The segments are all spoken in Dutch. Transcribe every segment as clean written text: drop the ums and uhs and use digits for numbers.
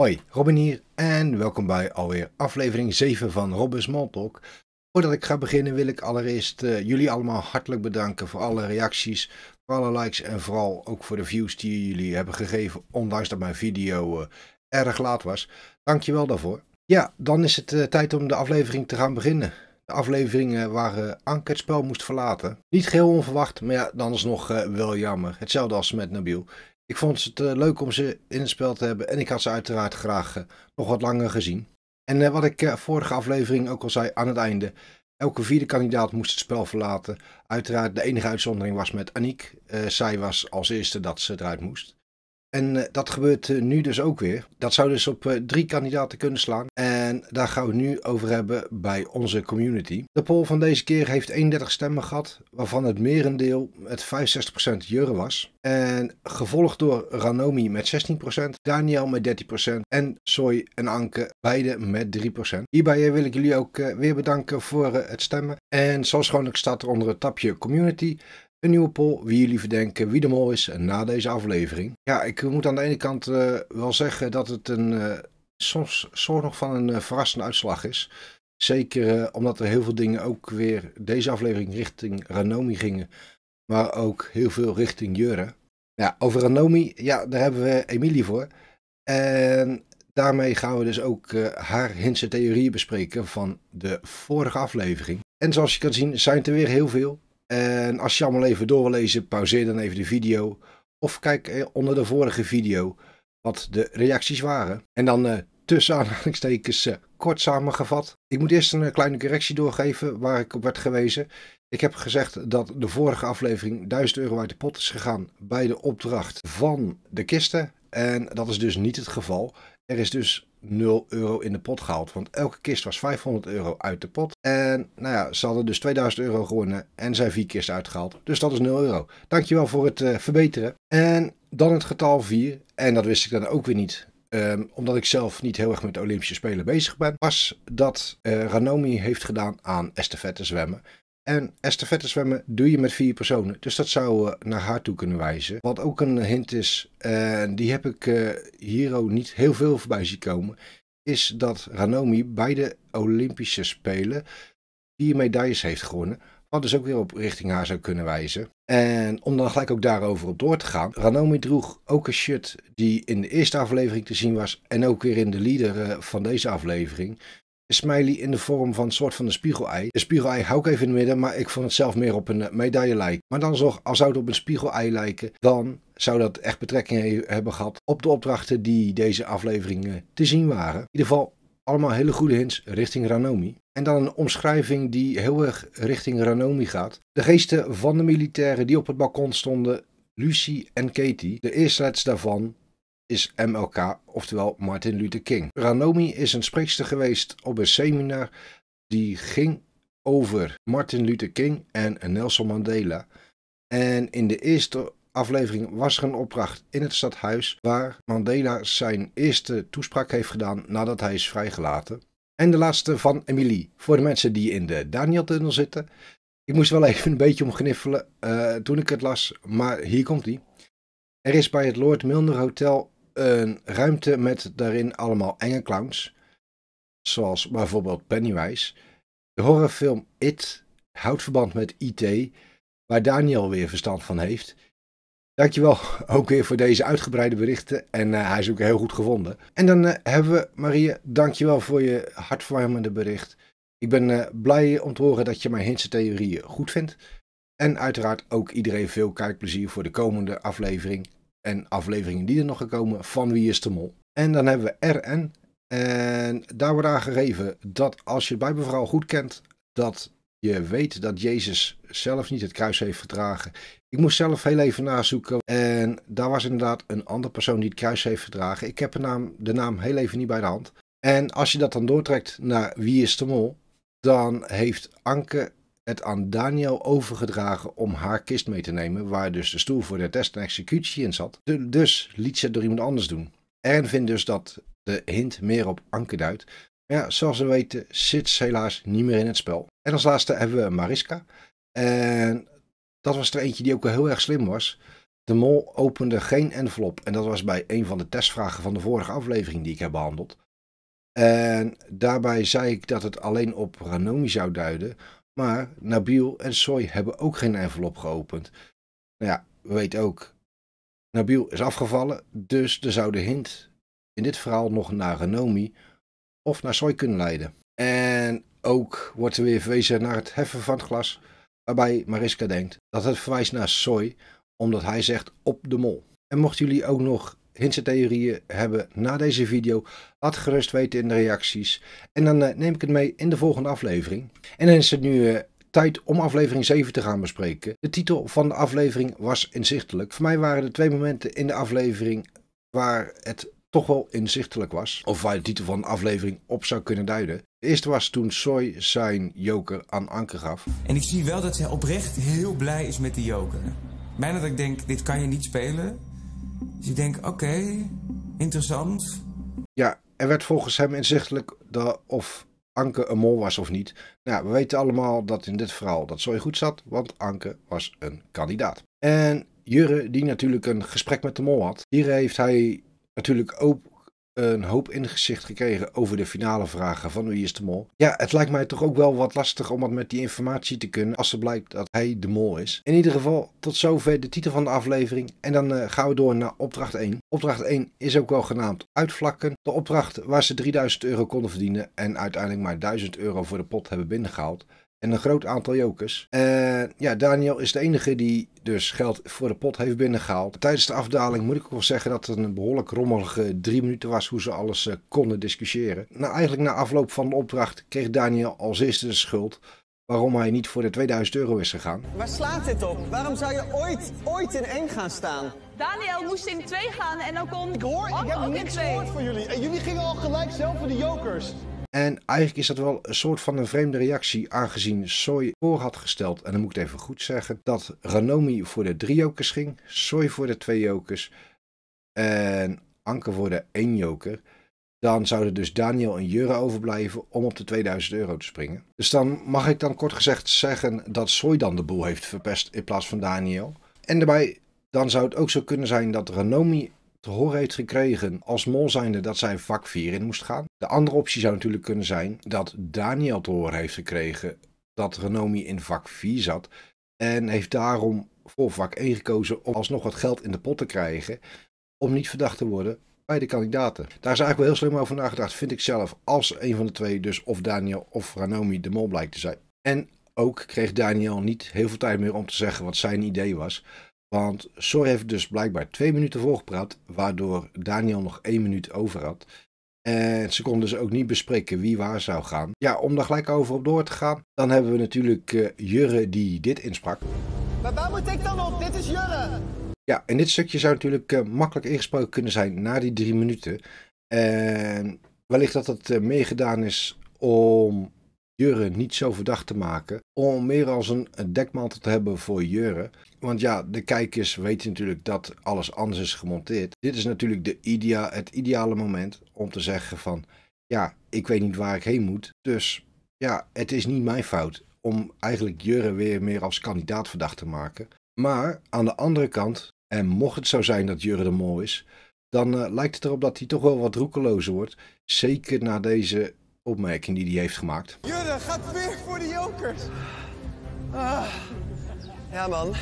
Hoi, Robin hier en welkom bij alweer aflevering 7 van Robin's Moltalk. Voordat ik ga beginnen wil ik allereerst jullie allemaal hartelijk bedanken voor alle reacties, voor alle likes en vooral ook voor de views die jullie hebben gegeven, ondanks dat mijn video erg laat was. Dankjewel daarvoor. Ja, dan is het tijd om de aflevering te gaan beginnen. De aflevering waar Anke het spel moest verlaten. Niet geheel onverwacht, maar ja, dan is nog wel jammer. Hetzelfde als met Nabil. Ik vond het leuk om ze in het spel te hebben en ik had ze uiteraard graag nog wat langer gezien. En wat ik vorige aflevering ook al zei aan het einde, elke vierde kandidaat moest het spel verlaten. Uiteraard de enige uitzondering was met Annick. Zij was als eerste dat ze eruit moest. En dat gebeurt nu dus ook weer. Dat zou dus op 3 kandidaten kunnen slaan. En daar gaan we het nu over hebben bij onze community. De poll van deze keer heeft 31 stemmen gehad, waarvan het merendeel met 65% Jurre was. En gevolgd door Ranomi met 16%, Daniel met 13% en Soy en Anke beide met 3%. Hierbij wil ik jullie ook weer bedanken voor het stemmen. En zoals gewoonlijk staat er onder het tabje community een nieuwe poll, wie jullie verdenken wie de mol is na deze aflevering. Ja, ik moet aan de ene kant wel zeggen dat het een soms soort nog van een verrassende uitslag is. Zeker omdat er heel veel dingen ook weer deze aflevering richting Ranomi gingen. Maar ook heel veel richting Jurre. Ja, over Ranomi, ja, daar hebben we Emily voor. En daarmee gaan we dus ook haar hints en theorieën bespreken van de vorige aflevering. En zoals je kan zien zijn het er weer heel veel. En als je allemaal even door wil lezen, pauzeer dan even de video. Of kijk onder de vorige video wat de reacties waren. En dan tussen aanhalingstekens kort samengevat. Ik moet eerst een kleine correctie doorgeven waar ik op werd gewezen. Ik heb gezegd dat de vorige aflevering 1000 euro uit de pot is gegaan bij de opdracht van de kisten. En dat is dus niet het geval. Er is dus 0 euro in de pot gehaald, want elke kist was 500 euro uit de pot. En nou ja, ze hadden dus 2000 euro gewonnen en zijn 4 kisten uitgehaald. Dus dat is 0 euro. Dankjewel voor het verbeteren. En dan het getal 4. En dat wist ik dan ook weer niet. Omdat ik zelf niet heel erg met de Olympische Spelen bezig ben. Was dat Ranomi heeft gedaan aan estafette zwemmen. En estafette zwemmen doe je met 4 personen. Dus dat zou naar haar toe kunnen wijzen. Wat ook een hint is, en die heb ik hier ook niet heel veel voorbij zien komen, is dat Ranomi bij de Olympische Spelen 4 medailles heeft gewonnen. Wat dus ook weer op richting haar zou kunnen wijzen. En om dan gelijk ook daarover op door te gaan. Ranomi droeg ook een shirt die in de eerste aflevering te zien was. En ook weer in de leader van deze aflevering. Een smiley in de vorm van een soort van een spiegelei. De spiegelei hou ik even in het midden, maar ik vond het zelf meer op een medaille lijken. Maar dan nog, als zou het op een spiegelei lijken, dan zou dat echt betrekking hebben gehad op de opdrachten die deze afleveringen te zien waren. In ieder geval allemaal hele goede hints richting Ranomi. En dan een omschrijving die heel erg richting Ranomi gaat. De geesten van de militairen die op het balkon stonden, Lucy en Katie. De eerstlets daarvan is MLK, oftewel Martin Luther King. Ranomi is een spreekster geweest op een seminar die ging over Martin Luther King en Nelson Mandela. En in de eerste aflevering was er een opdracht in het stadhuis waar Mandela zijn eerste toespraak heeft gedaan nadat hij is vrijgelaten. En de laatste van Emily, voor de mensen die in de Daniel-tunnel zitten. Ik moest wel even een beetje omgniffelen toen ik het las, maar hier komt hij. Er is bij het Lord Milner Hotel een ruimte met daarin allemaal enge clowns, zoals bijvoorbeeld Pennywise. De horrorfilm It houdt verband met IT, waar Daniel weer verstand van heeft. Dankjewel ook weer voor deze uitgebreide berichten en hij is ook heel goed gevonden. En dan hebben we Maria, dankjewel voor je hartverwarmende bericht. Ik ben blij om te horen dat je mijn hints en theorieën goed vindt. En uiteraard ook iedereen veel kijkplezier voor de komende aflevering en afleveringen die er nog gaan komen van Wie is de Mol. En dan hebben we RN en daar wordt aangegeven dat als je het Bijbelverhaal goed kent, dat je weet dat Jezus zelf niet het kruis heeft gedragen. Ik moest zelf heel even nazoeken en daar was inderdaad een andere persoon die het kruis heeft gedragen. Ik heb de naam heel even niet bij de hand. En als je dat dan doortrekt naar Wie is de Mol, dan heeft Anke het aan Daniel overgedragen om haar kist mee te nemen, waar dus de stoel voor de test en executie in zat. Dus liet ze het door iemand anders doen. En vindt dus dat de hint meer op Anke duidt. Ja, zoals we weten zit ze helaas niet meer in het spel. En als laatste hebben we Mariska. En dat was er eentje die ook wel heel erg slim was. De Mol opende geen envelop. En dat was bij een van de testvragen van de vorige aflevering die ik heb behandeld. En daarbij zei ik dat het alleen op Ranomi zou duiden. Maar Nabil en Soy hebben ook geen envelop geopend. Nou ja, we weten ook. Nabil is afgevallen, dus er zou de hint in dit verhaal nog naar Ranomi of naar Soy kunnen leiden. En ook wordt er weer verwezen naar het heffen van het glas, waarbij Mariska denkt dat het verwijst naar Soy, omdat hij zegt op de mol. En mochten jullie ook nog hints en theorieën hebben na deze video, laat gerust weten in de reacties. En dan neem ik het mee in de volgende aflevering. En dan is het nu tijd om aflevering 7 te gaan bespreken. De titel van de aflevering was inzichtelijk. Voor mij waren er twee momenten in de aflevering waar het toch wel inzichtelijk was. Of waar de titel van de aflevering op zou kunnen duiden. De eerste was toen Soy zijn joker aan Anke gaf. En ik zie wel dat zij oprecht heel blij is met die joker. Bijna dat ik denk, dit kan je niet spelen. Dus ik denk, oké, interessant. Ja, er werd volgens hem inzichtelijk of Anke een mol was of niet. Nou, we weten allemaal dat in dit verhaal dat Soy goed zat, want Anke was een kandidaat. En Jurre, die natuurlijk een gesprek met de mol had. Hier heeft hij natuurlijk ook een hoop inzicht gekregen over de finale vragen van Wie is de Mol. Ja, het lijkt mij toch ook wel wat lastig om wat met die informatie te kunnen als er blijkt dat hij de mol is. In ieder geval, tot zover de titel van de aflevering. En dan gaan we door naar opdracht 1. Opdracht 1 is ook wel genaamd uitvlakken. De opdracht waar ze 3000 euro konden verdienen en uiteindelijk maar 1000 euro voor de pot hebben binnengehaald. En een groot aantal jokers. En ja, Daniel is de enige die dus geld voor de pot heeft binnengehaald. Tijdens de afdaling moet ik ook wel zeggen dat het een behoorlijk rommelige 3 minuten was hoe ze alles konden discussiëren. Eigenlijk na afloop van de opdracht kreeg Daniel als eerste de schuld waarom hij niet voor de 2000 euro is gegaan. Waar slaat dit op? Waarom zou je ooit in 1 gaan staan? Daniel moest in 2 gaan en dan kon... Ik heb niks gehoord van jullie. En jullie gingen al gelijk zelf voor de jokers. En eigenlijk is dat wel een soort van een vreemde reactie, aangezien Soy voor had gesteld, en dan moet ik het even goed zeggen, dat Ranomi voor de 3 jokers ging, Soy voor de 2 jokers en Anke voor de 1 joker. Dan zouden dus Daniel en Jurre overblijven om op de 2000 euro te springen. Dus dan mag ik dan kort gezegd zeggen dat Soy dan de boel heeft verpest in plaats van Daniel. En daarbij dan zou het ook zo kunnen zijn dat Ranomi te horen heeft gekregen als mol zijnde dat zij vak 4 in moest gaan. De andere optie zou natuurlijk kunnen zijn dat Daniel te horen heeft gekregen dat Ranomi in vak 4 zat en heeft daarom voor vak 1 gekozen om alsnog wat geld in de pot te krijgen om niet verdacht te worden bij de kandidaten. Daar is eigenlijk wel heel slim over nagedacht, vind ik zelf, als een van de 2 dus of Daniel of Ranomi de mol blijkt te zijn. En ook kreeg Daniel niet heel veel tijd meer om te zeggen wat zijn idee was. Want Soy heeft dus blijkbaar 2 minuten voorgepraat, waardoor Daniel nog 1 minuut over had. En ze konden dus ook niet bespreken wie waar zou gaan. Ja, om daar gelijk over op door te gaan, dan hebben we natuurlijk Jurre die dit insprak. Maar waar moet ik dan op? Dit is Jurre! Ja, en dit stukje zou natuurlijk makkelijk ingesproken kunnen zijn na die 3 minuten. En wellicht dat het meegedaan is om Jurre niet zo verdacht te maken, om meer als een dekmantel te hebben voor Jurre. Want ja, de kijkers weten natuurlijk dat alles anders is gemonteerd. Dit is natuurlijk het ideale moment om te zeggen van, ja, ik weet niet waar ik heen moet. Dus ja, het is niet mijn fout om eigenlijk Jurre weer meer als kandidaat verdacht te maken. Maar aan de andere kant, en mocht het zo zijn dat Jurre de mol is, dan lijkt het erop dat hij toch wel wat roekeloos wordt. Zeker na deze opmerking die hij heeft gemaakt. Jurre gaat weer voor de jokers. Ah. Ja man,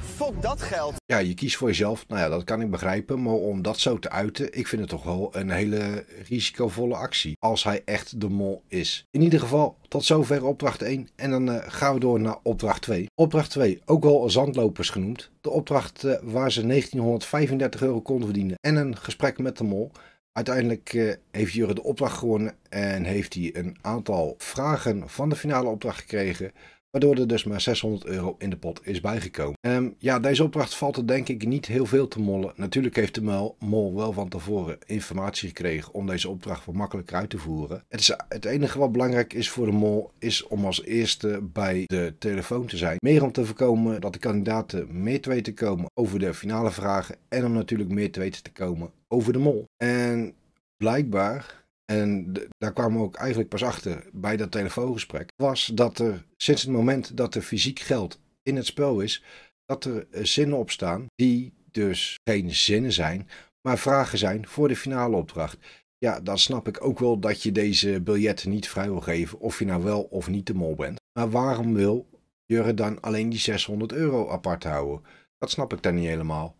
fuck dat geld. Ja, je kiest voor jezelf. Nou ja, dat kan ik begrijpen. Maar om dat zo te uiten, ik vind het toch wel een hele risicovolle actie. Als hij echt de mol is. In ieder geval, tot zover opdracht 1. En dan gaan we door naar opdracht 2. Opdracht 2, ook wel zandlopers genoemd. De opdracht waar ze 1935 euro konden verdienen. En een gesprek met de mol. Uiteindelijk heeft Jurre de opdracht gewonnen en heeft hij een aantal vragen van de finale opdracht gekregen, waardoor er dus maar 600 euro in de pot is bijgekomen. Ja, deze opdracht valt er denk ik niet heel veel te mollen. Natuurlijk heeft de mol wel van tevoren informatie gekregen om deze opdracht wat makkelijker uit te voeren. Het enige wat belangrijk is voor de mol is om als eerste bij de telefoon te zijn. Meer om te voorkomen dat de kandidaten meer te weten komen over de finale vragen en om natuurlijk meer te weten te komen over de mol. En blijkbaar, en daar kwamen we ook eigenlijk pas achter bij dat telefoongesprek, was dat er sinds het moment dat er fysiek geld in het spel is, dat er zinnen op staan die dus geen zinnen zijn, maar vragen zijn voor de finale opdracht. Ja, dan snap ik ook wel dat je deze biljetten niet vrij wil geven, of je nou wel of niet de mol bent. Maar waarom wil Jurre dan alleen die 600 euro apart houden? Dat snap ik dan niet helemaal.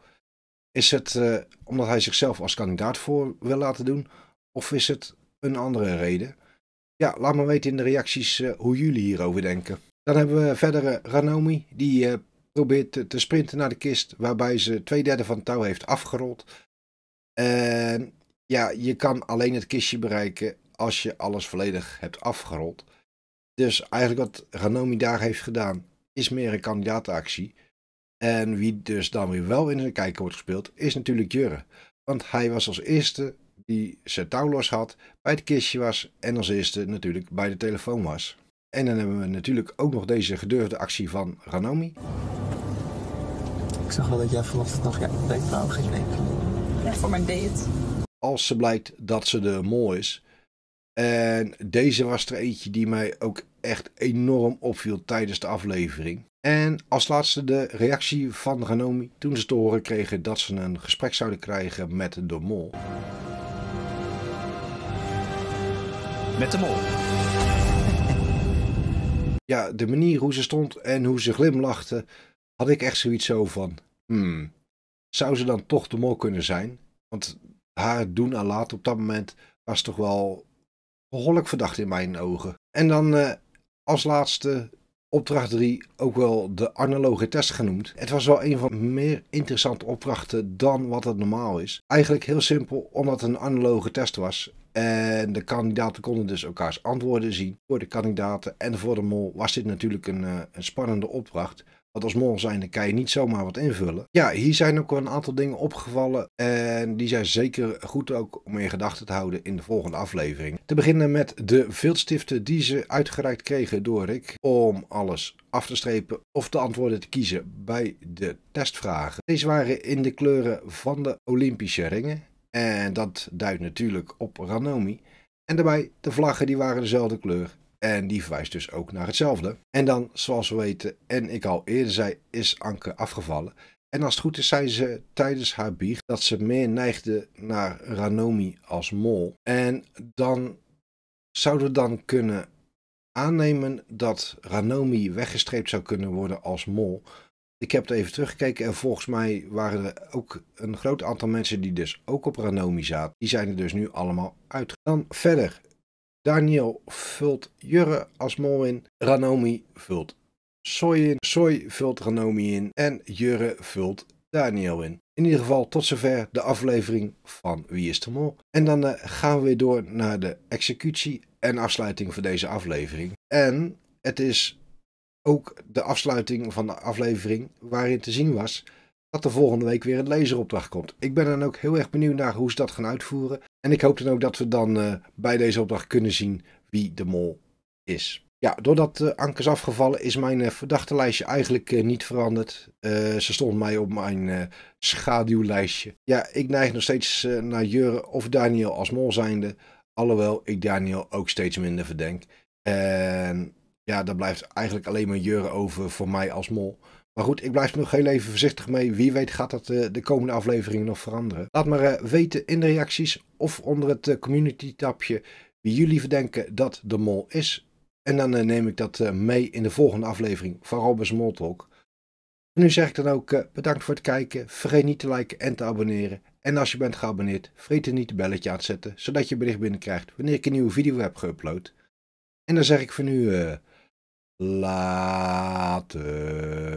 Is het omdat hij zichzelf als kandidaat voor wil laten doen? Of is het een andere reden? Ja, laat me weten in de reacties hoe jullie hierover denken. Dan hebben we verder Ranomi. Die probeert te sprinten naar de kist, waarbij ze 2/3 van het touw heeft afgerold. En ja, je kan alleen het kistje bereiken als je alles volledig hebt afgerold. Dus eigenlijk wat Ranomi daar heeft gedaan, is meer een kandidaatactie. En wie dus dan weer wel in de kijker wordt gespeeld, is natuurlijk Jurre. Want hij was als eerste die zijn touw los had, bij het kistje was en als eerste natuurlijk bij de telefoon was. En dan hebben we natuurlijk ook nog deze gedurfde actie van Ranomi. Ik zag wel dat jij vanochtend nog weekvrouw ging nemen. Ja, voor mijn date. Als ze blijkt dat ze de mol is. En deze was er eentje die mij ook echt enorm opviel tijdens de aflevering. En als laatste de reactie van Ranomi toen ze te horen kregen dat ze een gesprek zouden krijgen met de mol. Met de mol. Ja, de manier hoe ze stond en hoe ze glimlachte, had ik echt zoiets zo van, zou ze dan toch de mol kunnen zijn? Want haar doen en laten op dat moment was toch wel behoorlijk verdacht in mijn ogen. En dan als laatste opdracht 3, ook wel de analoge test genoemd. Het was wel een van de meer interessante opdrachten dan wat het normaal is. Eigenlijk heel simpel, omdat het een analoge test was. En de kandidaten konden dus elkaars antwoorden zien. Voor de kandidaten en voor de mol was dit natuurlijk een spannende opdracht. Want als mol zijnde kan je niet zomaar wat invullen. Ja, hier zijn ook wel een aantal dingen opgevallen. En die zijn zeker goed ook om in gedachten te houden in de volgende aflevering. Te beginnen met de viltstiften die ze uitgereikt kregen door Rick. Om alles af te strepen of de antwoorden te kiezen bij de testvragen. Deze waren in de kleuren van de Olympische ringen. En dat duidt natuurlijk op Ranomi. En daarbij de vlaggen die waren dezelfde kleur. En die verwijst dus ook naar hetzelfde. En dan, zoals we weten, en ik al eerder zei, is Anke afgevallen. En als het goed is, zei ze tijdens haar biecht dat ze meer neigde naar Ranomi als mol. En dan zouden we dan kunnen aannemen dat Ranomi weggestreept zou kunnen worden als mol. Ik heb het even teruggekeken en volgens mij waren er ook een groot aantal mensen die dus ook op Ranomi zaten. Die zijn er dus nu allemaal uit. Dan verder. Daniel vult Jurre als mol in. Ranomi vult Soy in. Soy vult Ranomi in. En Jurre vult Daniel in. In ieder geval tot zover de aflevering van Wie is de Mol. En dan gaan we weer door naar de executie en afsluiting van deze aflevering. En het is ook de afsluiting van de aflevering waarin te zien was dat er volgende week weer een laseropdracht komt. Ik ben dan ook heel erg benieuwd naar hoe ze dat gaan uitvoeren. En ik hoop dan ook dat we dan bij deze opdracht kunnen zien wie de mol is. Ja, doordat Anke is afgevallen is mijn verdachte lijstje eigenlijk niet veranderd. Ze stond mij op mijn schaduwlijstje. Ja, ik neig nog steeds naar Jurre of Daniel als mol zijnde. Alhoewel ik Daniel ook steeds minder verdenk. En ja, daar blijft eigenlijk alleen maar Jurre over voor mij als mol. Maar goed, ik blijf er nog heel even voorzichtig mee. Wie weet gaat dat de komende afleveringen nog veranderen. Laat maar weten in de reacties of onder het community tabje wie jullie verdenken dat de mol is. En dan neem ik dat mee in de volgende aflevering van Robin's Moltalk. En nu zeg ik dan ook bedankt voor het kijken. Vergeet niet te liken en te abonneren. En als je bent geabonneerd, vergeet dan niet het belletje aan te zetten. Zodat je bericht binnenkrijgt wanneer ik een nieuwe video heb geüpload. En dan zeg ik voor nu later.